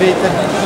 видите.